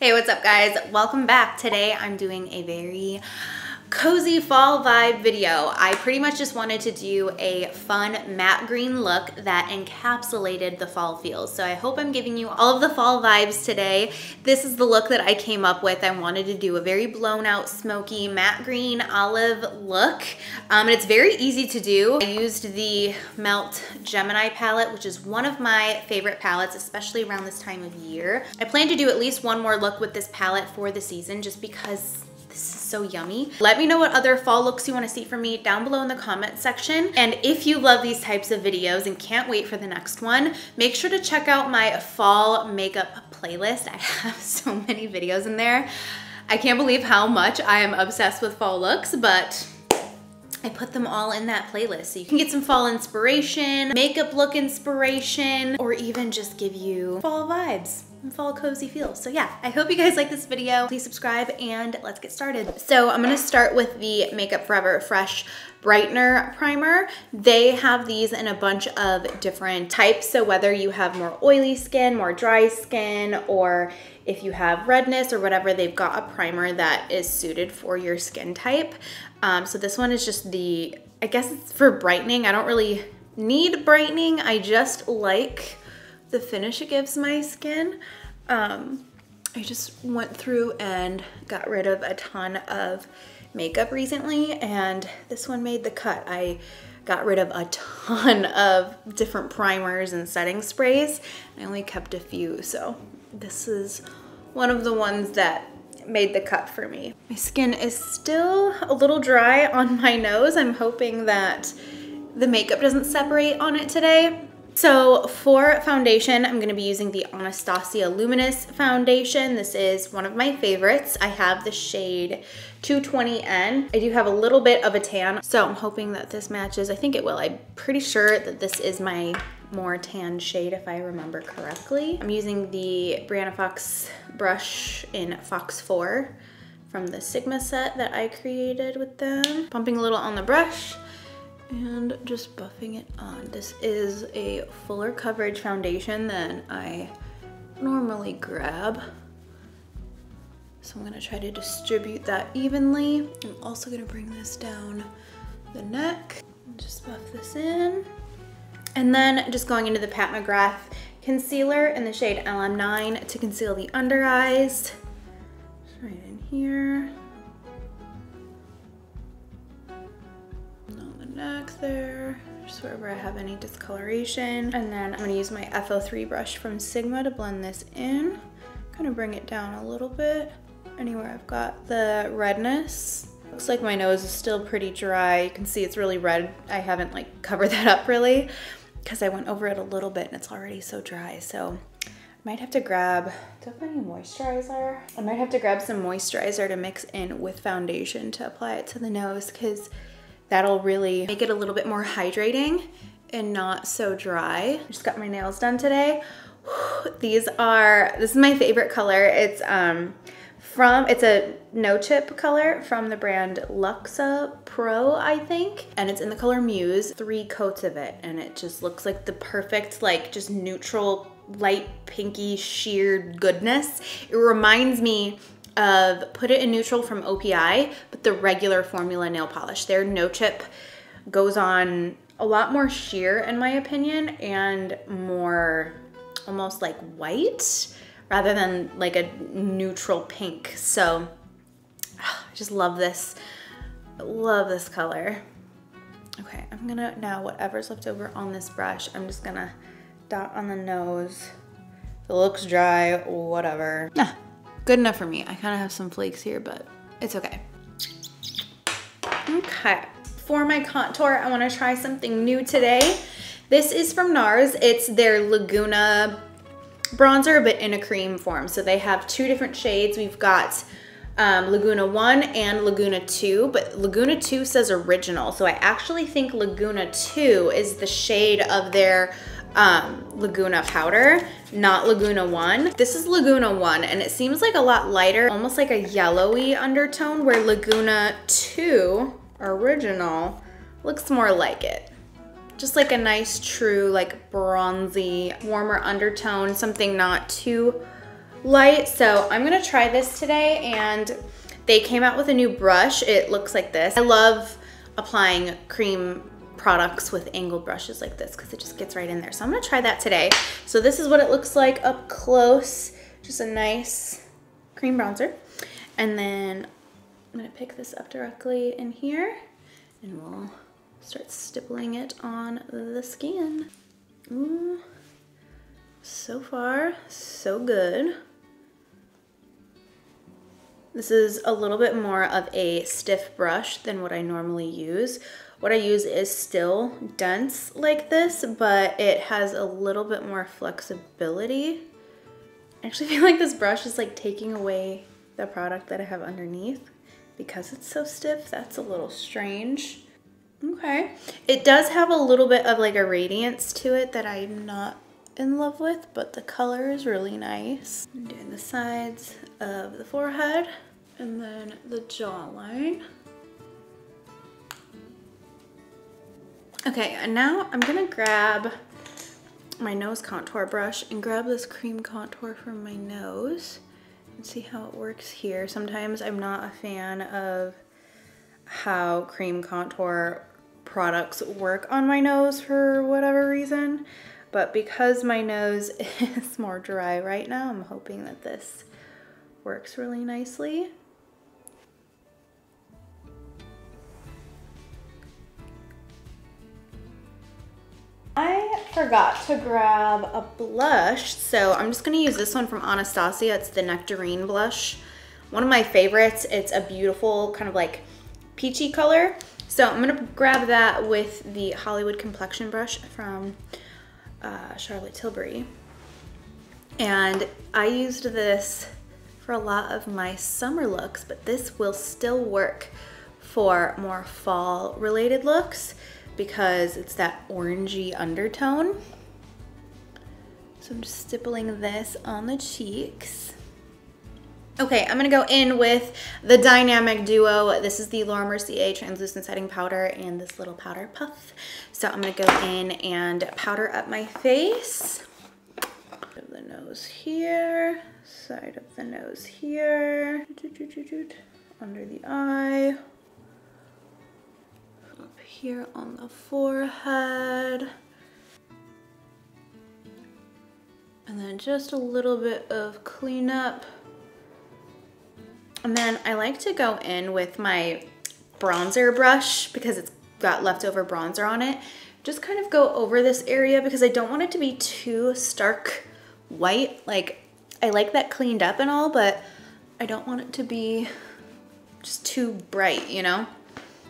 Hey, what's up guys? Welcome back. Today I'm doing a very cozy fall vibe video. I pretty much just wanted to do a fun matte green look that encapsulated the fall feels. So I hope I'm giving you all of the fall vibes today. This is the look that I came up with. I wanted to do a very blown out, smoky, matte green, olive look. And it's very easy to do. I used the Melt Gemini palette, which is one of my favorite palettes, especially around this time of year. I plan to do at least one more look with this palette for the season just because this is so yummy. Let me know what other fall looks you want to see from me down below in the comment section. And if you love these types of videos and can't wait for the next one, make sure to check out my fall makeup playlist. I have so many videos in there. I can't believe how much I am obsessed with fall looks, but I put them all in that playlist so you can get some fall inspiration, makeup look inspiration, or even just give you fall vibes. Fall cozy feel. So yeah, I hope you guys like this video. Please subscribe and let's get started. So I'm gonna start with the Makeup Forever Fresh Brightener Primer. They have these in a bunch of different types. So whether you have more oily skin, more dry skin, or if you have redness or whatever, they've got a primer that is suited for your skin type. So this one is just the, I guess it's for brightening. I don't really need brightening. I just like the finish it gives my skin. I just went through and got rid of a ton of makeup recently and this one made the cut. I got rid of a ton of different primers and setting sprays. I only kept a few, so this is one of the ones that made the cut for me. My skin is still a little dry on my nose. I'm hoping that the makeup doesn't separate on it today. So for foundation, I'm gonna be using the Anastasia Luminous foundation. This is one of my favorites. I have the shade 220N. I do have a little bit of a tan, so I'm hoping that this matches. I think it will. I'm pretty sure that this is my more tan shade if I remember correctly. I'm using the Brianna Fox brush in Fox 4 from the Sigma set that I created with them. Pumping a little on the brush and just buffing it on. This is a fuller coverage foundation than I normally grab. So I'm gonna try to distribute that evenly. I'm also gonna bring this down the neck. Just buff this in. And then just going into the Pat McGrath concealer in the shade LM9 to conceal the under eyes. Just right in here. Neck there, just wherever I have any discoloration. And then I'm gonna use my FO3 brush from Sigma to blend this in. Kind of bring it down a little bit. Anywhere I've got the redness. Looks like my nose is still pretty dry. You can see it's really red. I haven't like covered that up really because I went over it a little bit and it's already so dry. So I might have to grab, do I have any moisturizer? I might have to grab some moisturizer to mix in with foundation to apply it to the nose because that'll really make it a little bit more hydrating and not so dry. I just got my nails done today. Whew, this is my favorite color. It's it's a no-chip color from the brand Luxa Pro, I think. And it's in the color Muse, 3 coats of it. And it just looks like the perfect, like just neutral, light, pinky, sheer goodness. It reminds me of Put It In Neutral from OPI, but the regular formula nail polish. Their no chip goes on a lot more sheer in my opinion and more almost like white rather than like a neutral pink. So I just love this. I love this color. Okay, I'm gonna now whatever's left over on this brush, I'm just gonna dot on the nose. If it looks dry, whatever. Good enough for me. I kind of have some flakes here, but it's okay. Okay, for my contour, I wanna try something new today. This is from NARS. It's their Laguna bronzer, but in a cream form. So they have 2 different shades. We've got Laguna 1 and Laguna 2, but Laguna 2 says original. So I actually think Laguna 2 is the shade of their Laguna powder, not Laguna 1. This is Laguna 1 and it seems like a lot lighter, almost like a yellowy undertone, where Laguna 2 original looks more like it. Just like a nice true like bronzy, warmer undertone, something not too light. So I'm gonna try this today, and they came out with a new brush. It looks like this. I love applying cream products with angled brushes like this because it just gets right in there. So I'm gonna try that today. So this is what it looks like up close. Just a nice cream bronzer. And then I'm gonna pick this up directly in here and we'll start stippling it on the skin. Ooh, so far, so good. This is a little bit more of a stiff brush than what I normally use. What I use is still dense like this, but it has a little bit more flexibility. I actually feel like this brush is like taking away the product that I have underneath because it's so stiff. That's a little strange. Okay. It does have a little bit of like a radiance to it that I'm not in love with, but the color is really nice. I'm doing the sides of the forehead and then the jawline. Okay, and now I'm gonna grab my nose contour brush and grab this cream contour from my nose and see how it works here. Sometimes I'm not a fan of how cream contour products work on my nose for whatever reason, but because my nose is more dry right now, I'm hoping that this works really nicely. I forgot to grab a blush, so I'm just gonna use this one from Anastasia. It's the Nectarine blush. One of my favorites. It's a beautiful kind of like peachy color. So I'm gonna grab that with the Hollywood Complexion brush from Charlotte Tilbury. And I used this for a lot of my summer looks, but this will still work for more fall related looks, because it's that orangey undertone. So I'm just stippling this on the cheeks. Okay, I'm gonna go in with the Dynamic Duo. This is the Laura Mercier Translucent Setting Powder and this little powder puff. So I'm gonna go in and powder up my face. Side of the nose here, side of the nose here, under the eye. Here on the forehead. And then just a little bit of cleanup. And then I like to go in with my bronzer brush because it's got leftover bronzer on it. Just kind of go over this area because I don't want it to be too stark white. Like, I like that cleaned up and all, but I don't want it to be just too bright, you know?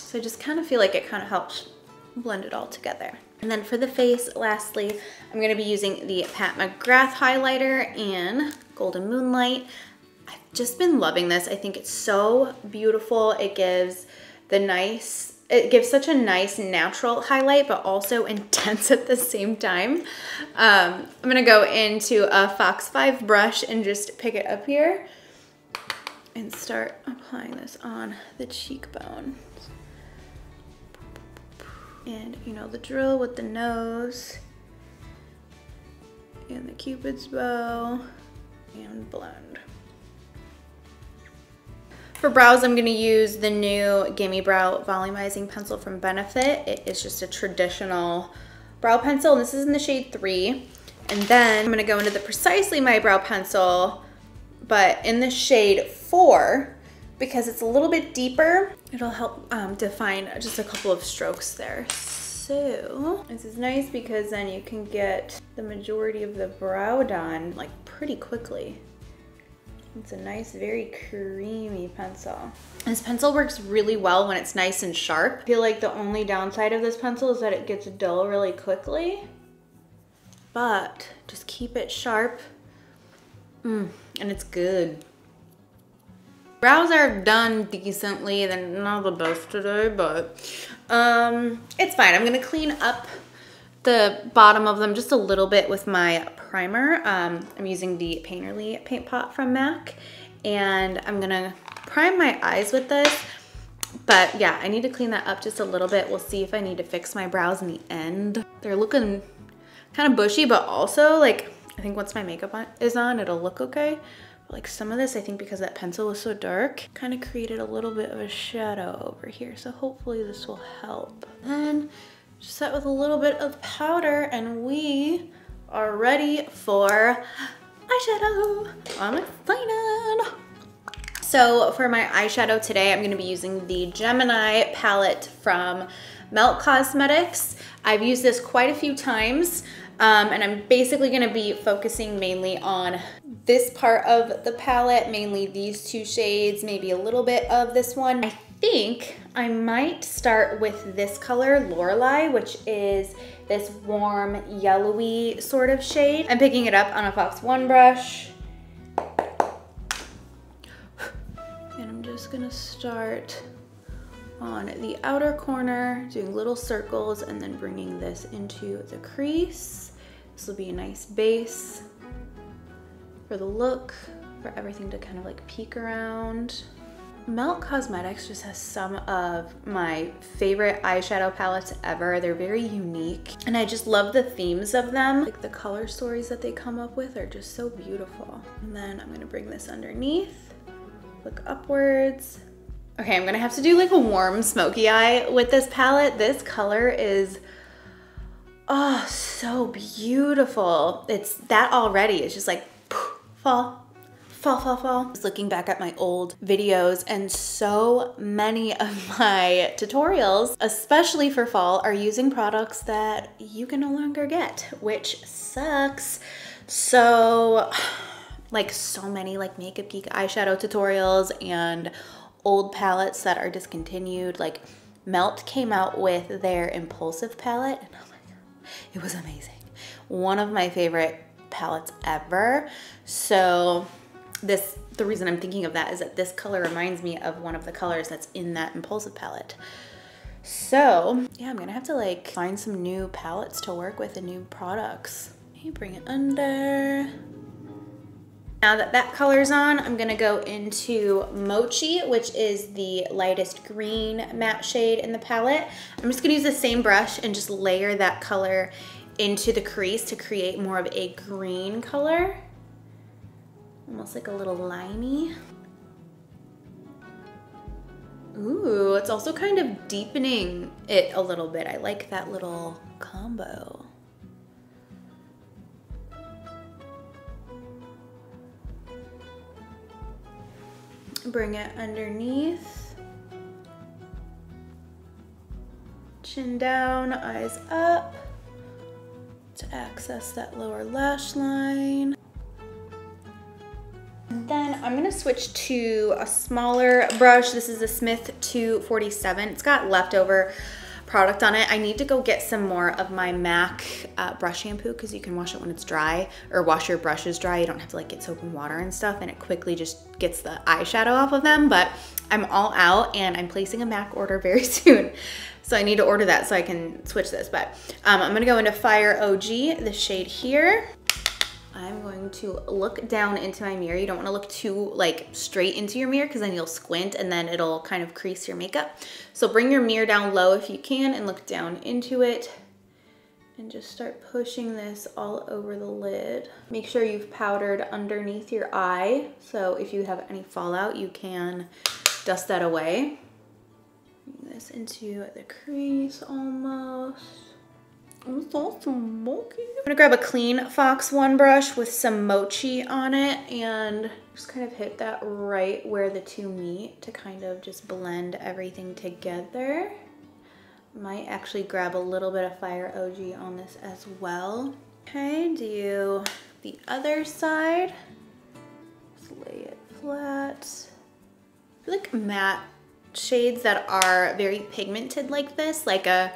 So I just kind of feel like it kind of helps blend it all together. And then for the face, lastly, I'm gonna be using the Pat McGrath highlighter in Golden Moonlight. I've just been loving this. I think it's so beautiful. It gives the nice, it gives such a nice natural highlight, but also intense at the same time. I'm gonna go into a Fox 5 brush and just pick it up here and start applying this on the cheekbone. And you know the drill with the nose and the Cupid's bow and blend. For brows, I'm gonna use the new Gimme Brow Volumizing Pencil from Benefit. It is just a traditional brow pencil, and this is in the shade 3. And then I'm gonna go into the Precisely My Brow Pencil, but in the shade 4, because it's a little bit deeper. It'll help define just a couple of strokes there. So this is nice because then you can get the majority of the brow done like pretty quickly. It's a nice, very creamy pencil. This pencil works really well when it's nice and sharp. I feel like the only downside of this pencil is that it gets dull really quickly, but just keep it sharp. And it's good. Brows are done decently. They're not the best today, but it's fine. I'm gonna clean up the bottom of them just a little bit with my primer. I'm using the Painterly paint pot from MAC, and I'm gonna prime my eyes with this. But yeah, I need to clean that up just a little bit. We'll see if I need to fix my brows in the end. They're looking kind of bushy, but also like I think once my makeup is on, it'll look okay. Like some of this, I think because that pencil was so dark, kind of created a little bit of a shadow over here. So hopefully this will help. And just set with a little bit of powder and we are ready for eyeshadow. I'm excited. So for my eyeshadow today, I'm gonna be using the Gemini palette from Melt Cosmetics. I've used this quite a few times. And I'm basically gonna be focusing mainly on this part of the palette, mainly these two shades, maybe a little bit of this one. I think I might start with this color, Lorelei, which is this warm yellowy sort of shade. I'm picking it up on a Fox One brush. And I'm just gonna start on the outer corner, doing little circles and then bringing this into the crease. This will be a nice base for the look, for everything to kind of like peek around. Melt Cosmetics just has some of my favorite eyeshadow palettes ever. They're very unique and I just love the themes of them. Like the color stories that they come up with are just so beautiful. And then I'm gonna bring this underneath, look upwards. Okay, I'm gonna have to do like a warm smoky eye with this palette. This color is, oh, so beautiful. It's that already, it's just like poof, fall, fall, fall, fall. Just looking back at my old videos and so many of my tutorials, especially for fall, are using products that you can no longer get, which sucks. So, like so many like Makeup Geek eyeshadow tutorials and old palettes that are discontinued. Like Melt came out with their Impulsive palette and oh my god, it was amazing. One of my favorite palettes ever. So this, the reason I'm thinking of that is that this color reminds me of one of the colors that's in that Impulsive palette. So yeah, I'm gonna have to like find some new palettes to work with and new products. Okay, bring it under. Now that that color's on, I'm gonna go into Mochi, which is the lightest green matte shade in the palette. I'm just gonna use the same brush and just layer that color into the crease to create more of a green color. Almost like a little limey. Ooh, it's also kind of deepening it a little bit. I like that little combo. Bring it underneath, chin down, eyes up to access that lower lash line. Then I'm gonna switch to a smaller brush. This is a Smith 247. It's got leftover product on it. I need to go get some more of my MAC brush shampoo because you can wash it when it's dry, or wash your brushes dry. You don't have to like get soap and water and stuff, and it quickly just gets the eyeshadow off of them. But I'm all out and I'm placing a MAC order very soon. So I need to order that so I can switch this. But I'm gonna go into Fire OG, the shade here. I'm going to look down into my mirror. You don't wanna look too like straight into your mirror because then you'll squint and then it'll kind of crease your makeup. So bring your mirror down low if you can and look down into it and just start pushing this all over the lid. Make sure you've powdered underneath your eye. So if you have any fallout, you can dust that away. Bring this into the crease almost. It's all smoky. I'm gonna grab a clean Fox One brush with some Mochi on it and just kind of hit that right where the two meet to kind of just blend everything together. Might actually grab a little bit of Fire OG on this as well. Okay, do the other side. Just lay it flat. I feel like matte shades that are very pigmented like this, like a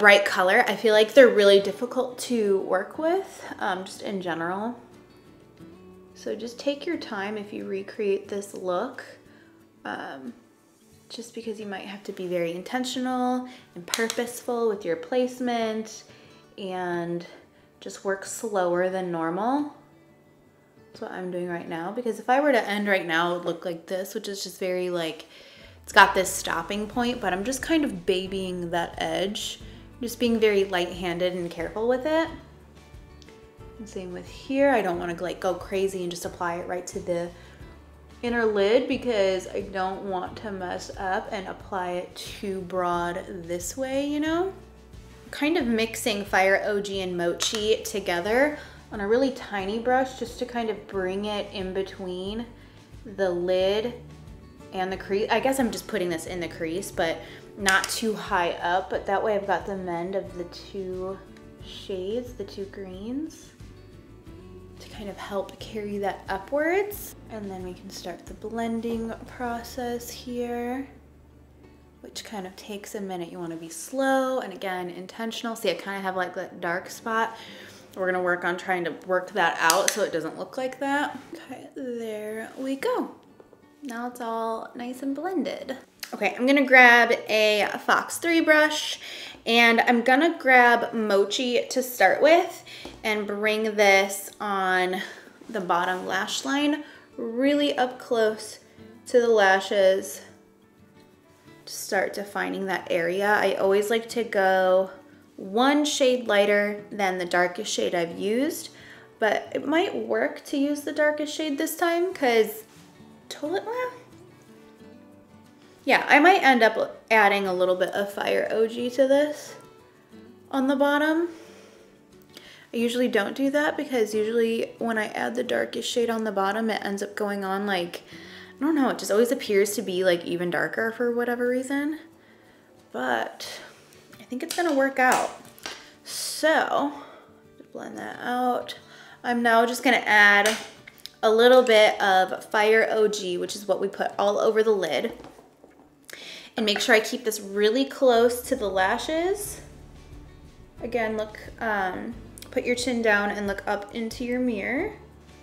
bright color, I feel like they're really difficult to work with, just in general. So just take your time if you recreate this look, just because you might have to be very intentional and purposeful with your placement and just work slower than normal. That's what I'm doing right now, because if I were to end right now, it would look like this, which is just very like, it's got this stopping point, but I'm just kind of babying that edge. Just being very light-handed and careful with it. And same with here. I don't want to like go crazy and just apply it right to the inner lid because I don't want to mess up and apply it too broad this way, you know? Kind of mixing Fire OG and Mochi together on a really tiny brush just to kind of bring it in between the lid and the crease. I guess I'm just putting this in the crease, but not too high up, but that way I've got the mend of the two shades, the two greens, to kind of help carry that upwards. And then we can start the blending process here, which kind of takes a minute. You want to be slow and again, intentional. See, I kind of have like that dark spot. We're gonna work on trying to work that out so it doesn't look like that. Okay, there we go. Now it's all nice and blended. Okay, I'm gonna grab a Fox 3 brush and I'm gonna grab Mochi to start with and bring this on the bottom lash line really up close to the lashes to start defining that area. I always like to go one shade lighter than the darkest shade I've used, but it might work to use the darkest shade this time because yeah, I might end up adding a little bit of Fire OG to this on the bottom. I usually don't do that because usually when I add the darkest shade on the bottom, it ends up going on like, I don't know, it just always appears to be like even darker for whatever reason. But I think it's gonna work out. So, blend that out. I'm now just gonna add a little bit of Fire OG, which is what we put all over the lid. And make sure I keep this really close to the lashes. Again, look, put your chin down and look up into your mirror.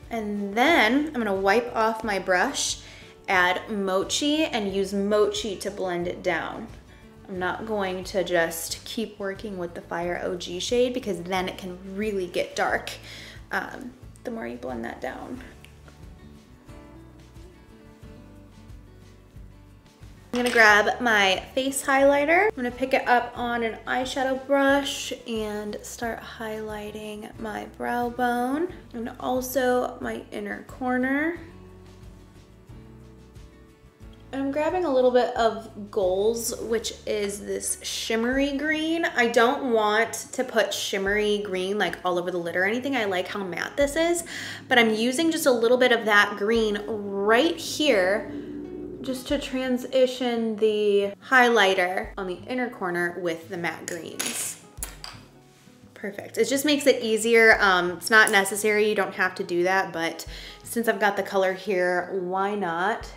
And then I'm gonna wipe off my brush, add Mochi, and use Mochi to blend it down. I'm not going to just keep working with the Fire OG shade because then it can really get dark the more you blend that down. I'm gonna grab my face highlighter. I'm gonna pick it up on an eyeshadow brush and start highlighting my brow bone and also my inner corner. I'm grabbing a little bit of Goals, which is this shimmery green. I don't want to put shimmery green like all over the lid or anything. I like how matte this is, but I'm using just a little bit of that green right here just to transition the highlighter on the inner corner with the matte greens. Perfect. It just makes it easier. It's not necessary. You don't have to do that, but since I've got the color here, why not?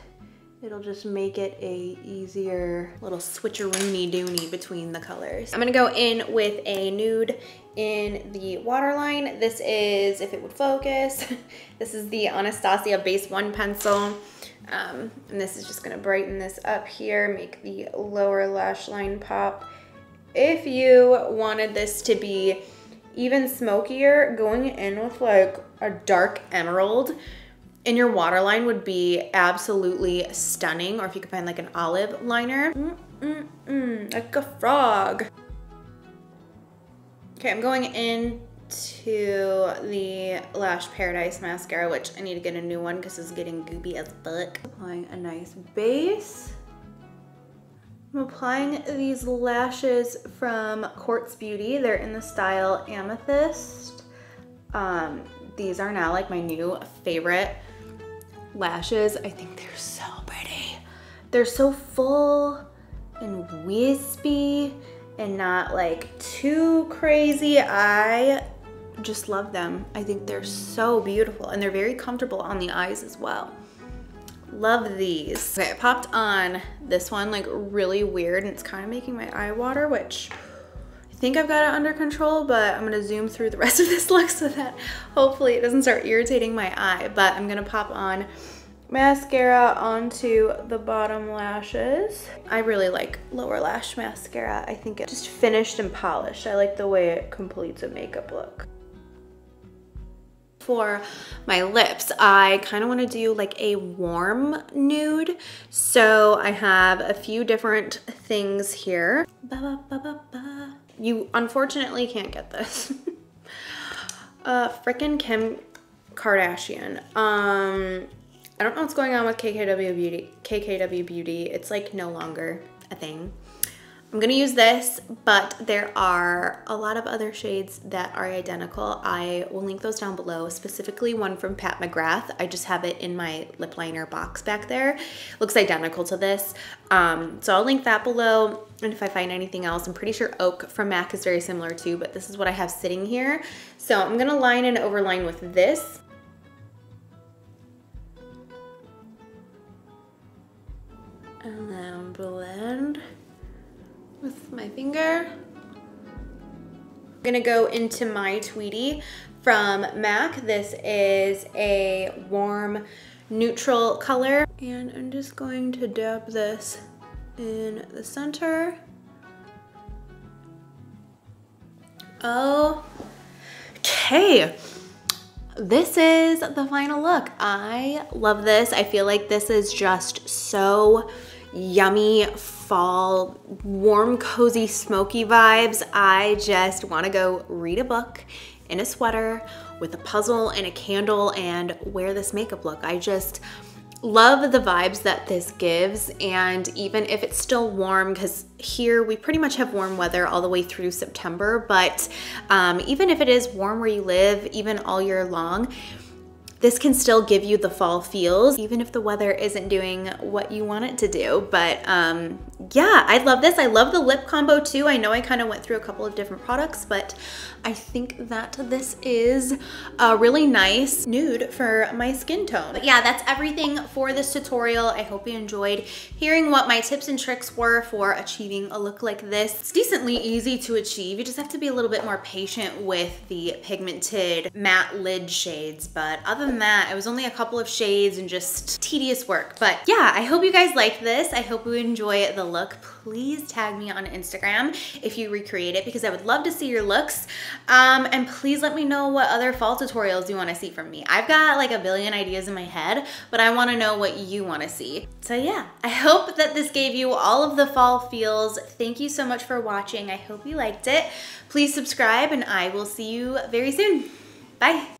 It'll just make it a easier little switcheroony-doony between the colors. I'm gonna go in with a nude in the waterline. This is, if it would focus, this is the Anastasia Base 1 pencil. And this is just gonna brighten this up here, make the lower lash line pop. If you wanted this to be even smokier, going in with like a dark emerald in your waterline would be absolutely stunning, or if you could find like an olive liner, like a frog. Okay, I'm going in to the Lash Paradise mascara, which I need to get a new one because it's getting goopy as fuck. Applying a nice base. I'm applying these lashes from Quartz Beauty. They're in the style Amethyst. These are now like my new favorite lashes. I think they're so pretty. They're so full and wispy and not like too crazy. I just love them. I think they're so beautiful and they're very comfortable on the eyes as well. Love these. Okay, I popped on this one like really weird and it's kind of making my eye water, which I think I've got it under control, but I'm gonna zoom through the rest of this look so that hopefully it doesn't start irritating my eye. But I'm gonna pop on mascara onto the bottom lashes. I really like lower lash mascara. I think it's just finished and polished. I like the way it completes a makeup look. For my lips, I kind of want to do like a warm nude. So I have a few different things here. You unfortunately can't get this. Frickin' Kim Kardashian. I don't know what's going on with KKW Beauty. It's like no longer a thing. I'm gonna use this, but there are a lot of other shades that are identical. I will link those down below, specifically one from Pat McGrath. I just have it in my lip liner box back there. Looks identical to this. So I'll link that below, and if I find anything else, I'm pretty sure Oak from MAC is very similar too, but this is what I have sitting here. So I'm gonna line and overline with this. And then blend with my finger. I'm gonna go into my Tweedy from MAC. This is a warm neutral color. And I'm just going to dab this in the center. Okay. This is the final look. I love this. I feel like this is just so yummy, fall, warm, cozy, smoky vibes. I just want to go read a book in a sweater with a puzzle and a candle and wear this makeup look. I just love the vibes that this gives, and even if it's still warm, because here we pretty much have warm weather all the way through September, but even if it is warm where you live, even all year long, this can still give you the fall feels, even if the weather isn't doing what you want it to do. But yeah, I love this. I love the lip combo too. I know I kind of went through a couple of different products, but I think that this is a really nice nude for my skin tone. But yeah, that's everything for this tutorial. I hope you enjoyed hearing what my tips and tricks were for achieving a look like this. It's decently easy to achieve. You just have to be a little bit more patient with the pigmented matte lid shades, but other than that, it was only a couple of shades and just tedious work. But yeah, I hope you guys liked this. I hope you enjoy the look. Please tag me on Instagram if you recreate it, because I would love to see your looks. And please let me know what other fall tutorials you want to see from me. I've got like a billion ideas in my head, but I want to know what you want to see. So yeah, I hope that this gave you all of the fall feels. Thank you so much for watching. I hope you liked it. Please subscribe, and I will see you very soon. Bye.